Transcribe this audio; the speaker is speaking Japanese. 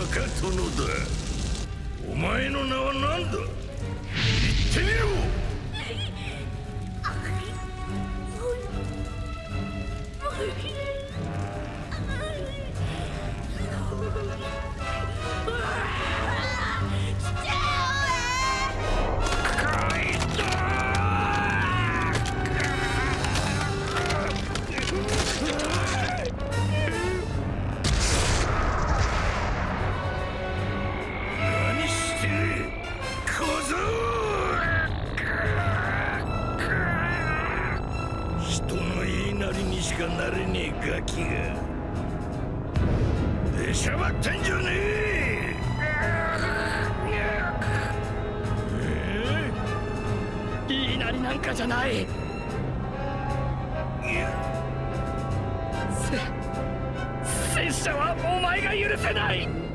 若殿だ。お前の名は何だ？言ってみろ。拙者はお前が許せない。